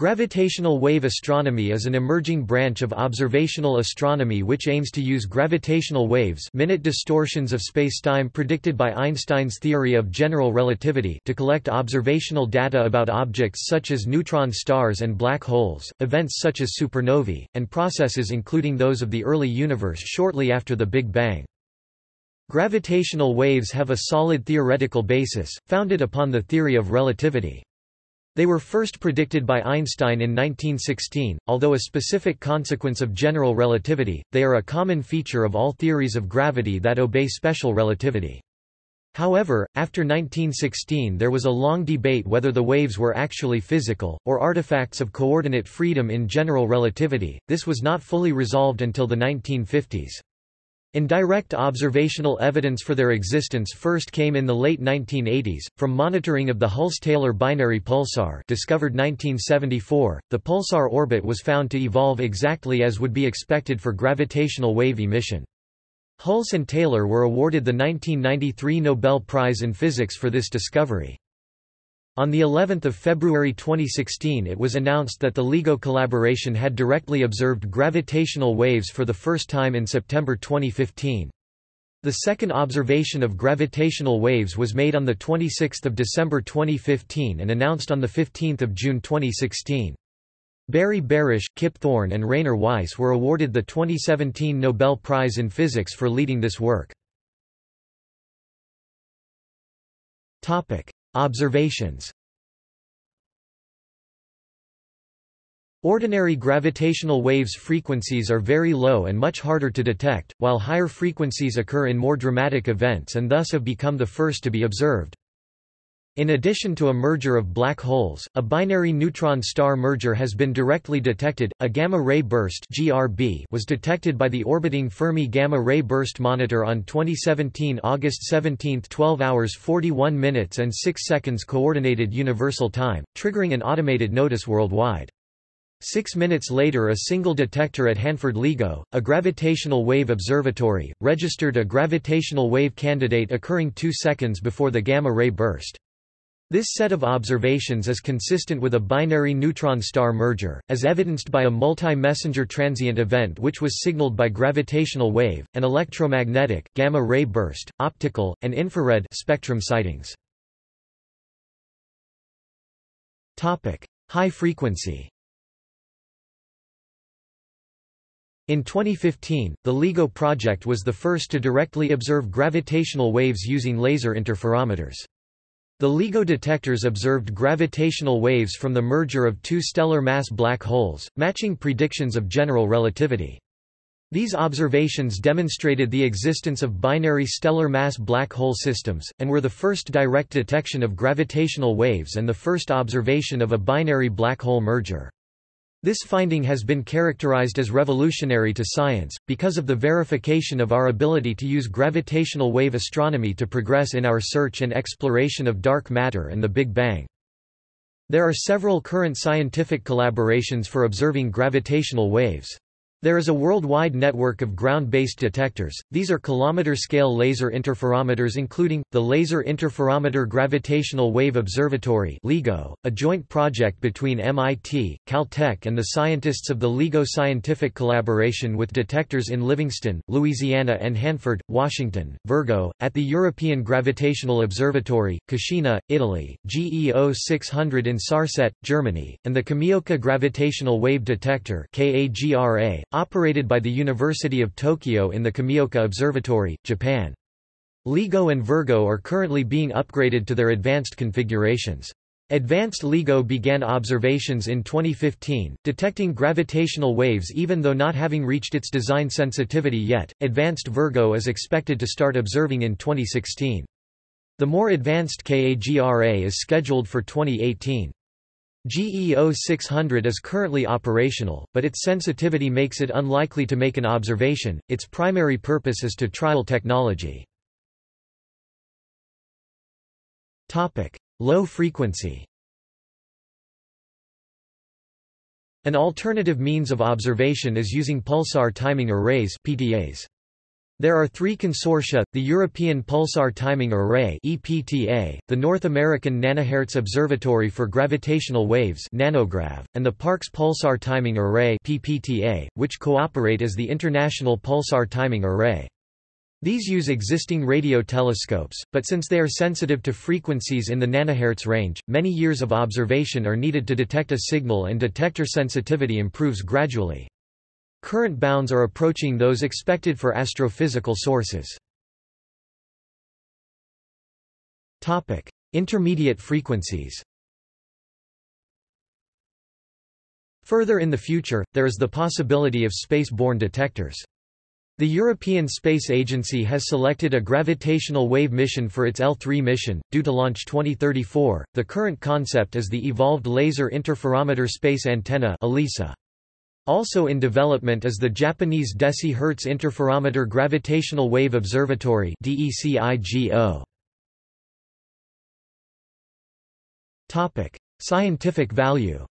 Gravitational-wave astronomy is an emerging branch of observational astronomy which aims to use gravitational waves, minute distortions of spacetime predicted by Einstein's theory of general relativity, to collect observational data about objects such as neutron stars and black holes, events such as supernovae, and processes including those of the early universe shortly after the Big Bang. Gravitational waves have a solid theoretical basis, founded upon the theory of relativity. They were first predicted by Einstein in 1916, although a specific consequence of general relativity, they are a common feature of all theories of gravity that obey special relativity. However, after 1916 there was a long debate whether the waves were actually physical, or artifacts of coordinate freedom in general relativity. This was not fully resolved until the 1950s. Indirect observational evidence for their existence first came in the late 1980s, from monitoring of the Hulse–Taylor binary pulsar discovered 1974, the pulsar orbit was found to evolve exactly as would be expected for gravitational wave emission. Hulse and Taylor were awarded the 1993 Nobel Prize in Physics for this discovery. On the 11th of February 2016 it was announced that the LIGO collaboration had directly observed gravitational waves for the first time in September 2015. The second observation of gravitational waves was made on the 26th of December 2015 and announced on the 15th of June 2016. Barry Barish, Kip Thorne and Rainer Weiss were awarded the 2017 Nobel Prize in Physics for leading this work. Topic: Observations. Ordinary gravitational waves frequencies are very low and much harder to detect, while higher frequencies occur in more dramatic events and thus have become the first to be observed. In addition to a merger of black holes, a binary neutron star merger has been directly detected. A gamma ray burst (GRB) was detected by the orbiting Fermi Gamma Ray Burst Monitor on 2017 August 17, 12 hours 41 minutes and 6 seconds Coordinated Universal Time, triggering an automated notice worldwide. 6 minutes later a single detector at Hanford LIGO, a gravitational wave observatory, registered a gravitational wave candidate occurring 2 seconds before the gamma ray burst. This set of observations is consistent with a binary neutron star merger, as evidenced by a multi-messenger transient event which was signaled by gravitational wave, and electromagnetic, gamma ray burst, optical, and infrared spectrum sightings. Topic: High frequency. In 2015, the LIGO project was the first to directly observe gravitational waves using laser interferometers. The LIGO detectors observed gravitational waves from the merger of 2 stellar mass black holes, matching predictions of general relativity. These observations demonstrated the existence of binary stellar mass black hole systems, and were the first direct detection of gravitational waves and the first observation of a binary black hole merger. This finding has been characterized as revolutionary to science, because of the verification of our ability to use gravitational wave astronomy to progress in our search and exploration of dark matter and the Big Bang. There are several current scientific collaborations for observing gravitational waves. There is a worldwide network of ground-based detectors. These are kilometer-scale laser interferometers including, the Laser Interferometer Gravitational Wave Observatory LIGO, a joint project between MIT, Caltech and the scientists of the LIGO Scientific Collaboration with detectors in Livingston, Louisiana and Hanford, Washington, Virgo, at the European Gravitational Observatory, Cascina, Italy, GEO600 in Sarstedt, Germany, and the Kamioka Gravitational Wave Detector KAGRA, operated by the University of Tokyo in the Kamioka Observatory, Japan. LIGO and Virgo are currently being upgraded to their advanced configurations. Advanced LIGO began observations in 2015, detecting gravitational waves even though not having reached its design sensitivity yet. Advanced Virgo is expected to start observing in 2016. The more advanced KAGRA is scheduled for 2018. GEO600 is currently operational, but its sensitivity makes it unlikely to make an observation. Its primary purpose is to trial technology. Topic: Low frequency. An alternative means of observation is using pulsar timing arrays (PTAs). There are three consortia, the European Pulsar Timing Array (EPTA), the North American Nanohertz Observatory for Gravitational Waves (NanoGrav), and the Parkes Pulsar Timing Array (PPTA), which cooperate as the International Pulsar Timing Array. These use existing radio telescopes, but since they are sensitive to frequencies in the nanohertz range, many years of observation are needed to detect a signal, and detector sensitivity improves gradually. Current bounds are approaching those expected for astrophysical sources. Topic: Intermediate frequencies. Further in the future, there is the possibility of space-borne detectors. The European Space Agency has selected a gravitational wave mission for its L3 mission, due to launch 2034. The current concept is the Evolved Laser Interferometer Space Antenna (ELISA). Also in development is the Japanese DECIHz Interferometer Gravitational Wave Observatory (DECIGO). Topic: Scientific value.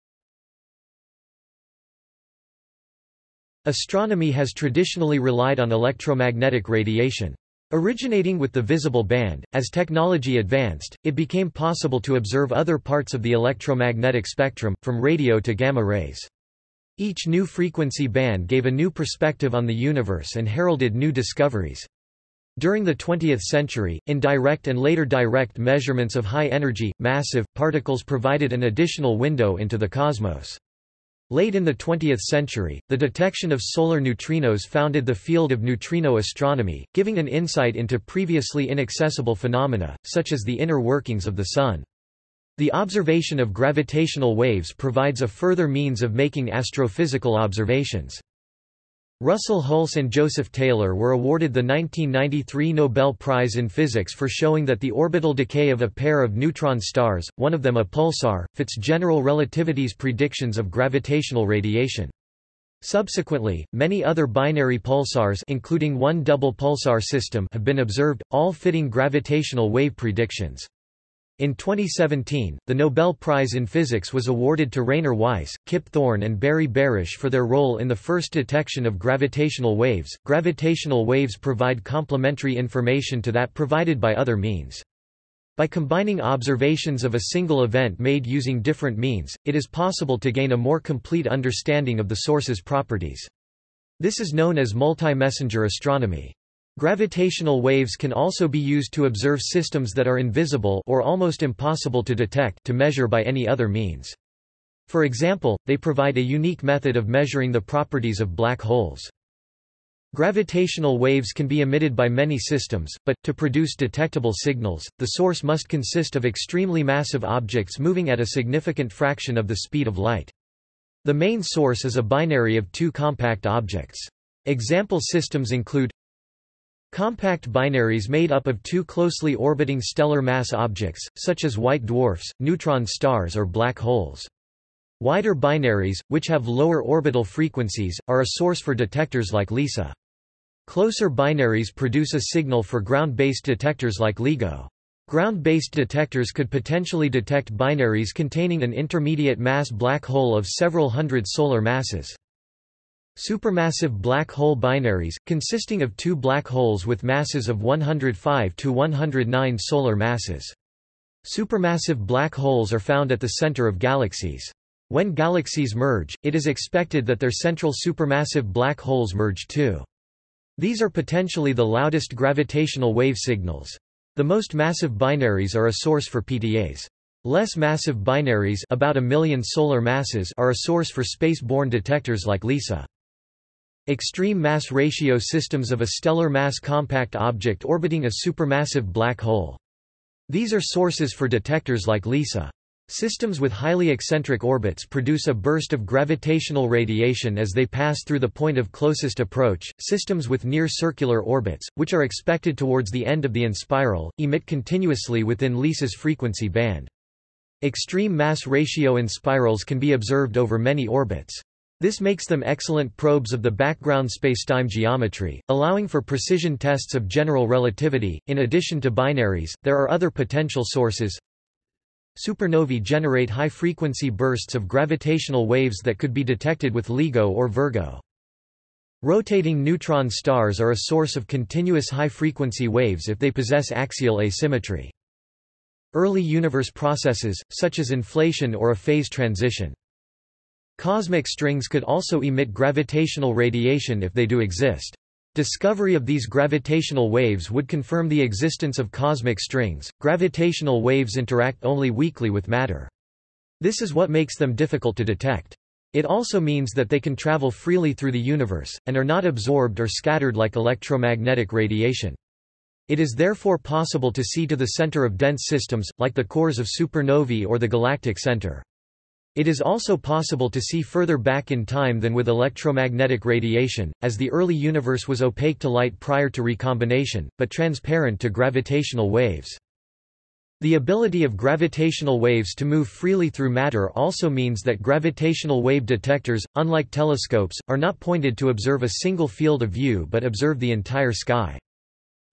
Astronomy has traditionally relied on electromagnetic radiation. Originating with the visible band, as technology advanced, it became possible to observe other parts of the electromagnetic spectrum, from radio to gamma rays. Each new frequency band gave a new perspective on the universe and heralded new discoveries. During the 20th century, indirect and later direct measurements of high-energy, massive, particles provided an additional window into the cosmos. Late in the 20th century, the detection of solar neutrinos founded the field of neutrino astronomy, giving an insight into previously inaccessible phenomena, such as the inner workings of the Sun. The observation of gravitational waves provides a further means of making astrophysical observations. Russell Hulse and Joseph Taylor were awarded the 1993 Nobel Prize in Physics for showing that the orbital decay of a pair of neutron stars, one of them a pulsar, fits general relativity's predictions of gravitational radiation. Subsequently, many other binary pulsars, including one double pulsar system, have been observed, all fitting gravitational wave predictions. In 2017, the Nobel Prize in Physics was awarded to Rainer Weiss, Kip Thorne, and Barry Barish for their role in the first detection of gravitational waves. Gravitational waves provide complementary information to that provided by other means. By combining observations of a single event made using different means, it is possible to gain a more complete understanding of the source's properties. This is known as multi-messenger astronomy. Gravitational waves can also be used to observe systems that are invisible or almost impossible to detect to measure by any other means. For example, they provide a unique method of measuring the properties of black holes. Gravitational waves can be emitted by many systems, but, to produce detectable signals, the source must consist of extremely massive objects moving at a significant fraction of the speed of light. The main source is a binary of two compact objects. Example systems include compact binaries made up of two closely orbiting stellar mass objects, such as white dwarfs, neutron stars or black holes. Wider binaries, which have lower orbital frequencies, are a source for detectors like LISA. Closer binaries produce a signal for ground-based detectors like LIGO. Ground-based detectors could potentially detect binaries containing an intermediate mass black hole of several hundred solar masses. Supermassive black hole binaries, consisting of two black holes with masses of 105 to 109 solar masses. Supermassive black holes are found at the center of galaxies. When galaxies merge, it is expected that their central supermassive black holes merge too. These are potentially the loudest gravitational wave signals. The most massive binaries are a source for PPTAs. Less massive binaries, about a million solar masses, are a source for space-borne detectors like LISA. Extreme mass ratio systems of a stellar mass compact object orbiting a supermassive black hole. These are sources for detectors like LISA. Systems with highly eccentric orbits produce a burst of gravitational radiation as they pass through the point of closest approach. Systems with near circular orbits, which are expected towards the end of the enspiral, emit continuously within LISA's frequency band. Extreme mass ratio enspirals can be observed over many orbits. This makes them excellent probes of the background spacetime geometry, allowing for precision tests of general relativity. In addition to binaries, there are other potential sources. Supernovae generate high-frequency bursts of gravitational waves that could be detected with LIGO or Virgo. Rotating neutron stars are a source of continuous high-frequency waves if they possess axial asymmetry. Early universe processes, such as inflation or a phase transition. Cosmic strings could also emit gravitational radiation if they do exist. Discovery of these gravitational waves would confirm the existence of cosmic strings. Gravitational waves interact only weakly with matter. This is what makes them difficult to detect. It also means that they can travel freely through the universe, and are not absorbed or scattered like electromagnetic radiation. It is therefore possible to see to the center of dense systems, like the cores of supernovae or the galactic center. It is also possible to see further back in time than with electromagnetic radiation, as the early universe was opaque to light prior to recombination, but transparent to gravitational waves. The ability of gravitational waves to move freely through matter also means that gravitational wave detectors, unlike telescopes, are not pointed to observe a single field of view but observe the entire sky.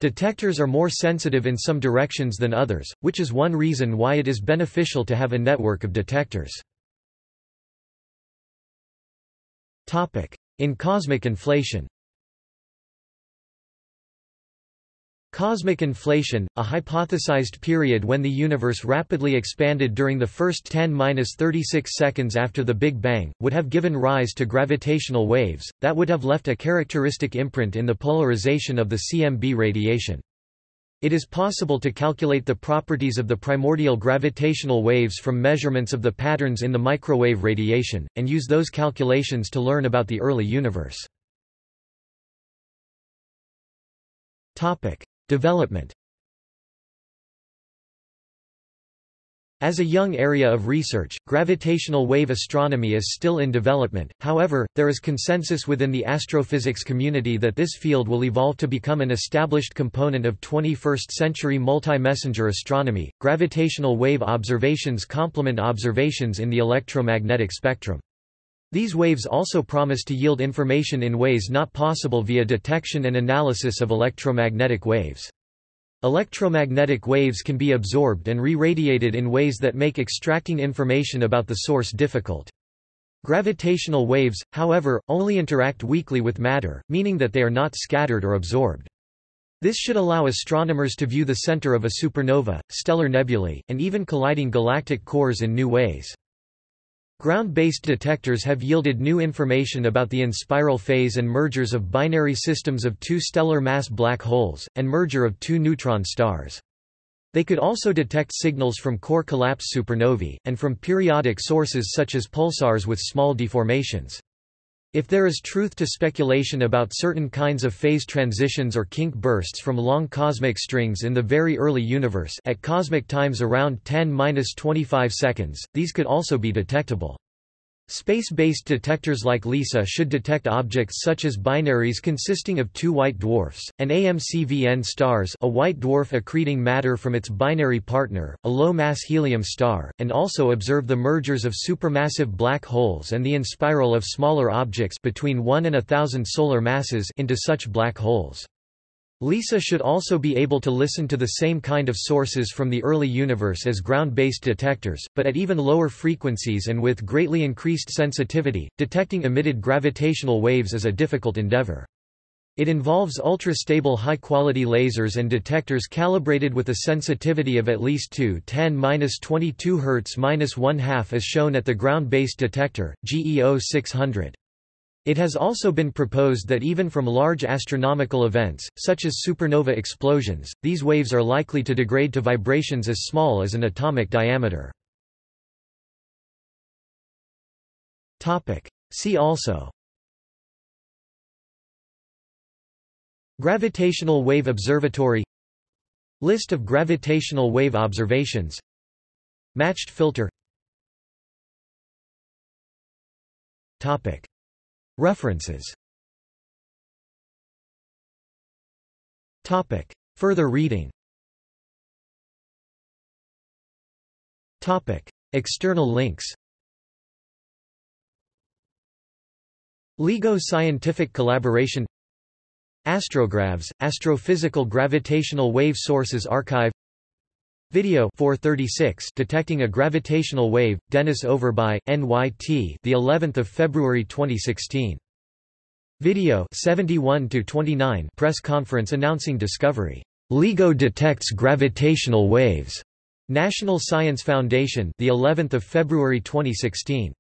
Detectors are more sensitive in some directions than others, which is one reason why it is beneficial to have a network of detectors. In cosmic inflation. Cosmic inflation, a hypothesized period when the universe rapidly expanded during the first 10⁻³6 seconds after the Big Bang, would have given rise to gravitational waves, that would have left a characteristic imprint in the polarization of the CMB radiation. It is possible to calculate the properties of the primordial gravitational waves from measurements of the patterns in the microwave radiation, and use those calculations to learn about the early universe. Development. As a young area of research, gravitational wave astronomy is still in development. However, there is consensus within the astrophysics community that this field will evolve to become an established component of 21st-century multi-messenger astronomy. Gravitational wave observations complement observations in the electromagnetic spectrum. These waves also promise to yield information in ways not possible via detection and analysis of electromagnetic waves. Electromagnetic waves can be absorbed and re-radiated in ways that make extracting information about the source difficult. Gravitational waves, however, only interact weakly with matter, meaning that they are not scattered or absorbed. This should allow astronomers to view the center of a supernova, stellar nebulae, and even colliding galactic cores in new ways. Ground-based detectors have yielded new information about the inspiral phase and mergers of binary systems of two stellar mass black holes, and merger of two neutron stars. They could also detect signals from core collapse supernovae, and from periodic sources such as pulsars with small deformations. If there is truth to speculation about certain kinds of phase transitions or kink bursts from long cosmic strings in the very early universe at cosmic times around 10⁻¹5 seconds, these could also be detectable. Space-based detectors like LISA should detect objects such as binaries consisting of two white dwarfs, an AMCVN stars, a white dwarf accreting matter from its binary partner, a low-mass helium star, and also observe the mergers of supermassive black holes and the inspiral of smaller objects between 1 and 1,000 solar masses into such black holes. LISA should also be able to listen to the same kind of sources from the early universe as ground-based detectors, but at even lower frequencies and with greatly increased sensitivity. Detecting emitted gravitational waves is a difficult endeavor. It involves ultra-stable high-quality lasers and detectors calibrated with a sensitivity of at least 2·10⁻22 Hz-1/2 as shown at the ground-based detector, GEO600. It has also been proposed that even from large astronomical events, such as supernova explosions, these waves are likely to degrade to vibrations as small as an atomic diameter. See also: Gravitational Wave Observatory, List of gravitational wave observations, Matched filter. References. Topic. Further reading. Topic. External links. LIGO Scientific Collaboration. Astrogravs, Astrophysical Gravitational Wave Sources Archive. Video 436 Detecting a Gravitational Wave, Dennis Overby, NYT, the 11th of February 2016. Video 71-29 press conference announcing discovery. LIGO detects gravitational waves. National Science Foundation, the 11th of February 2016.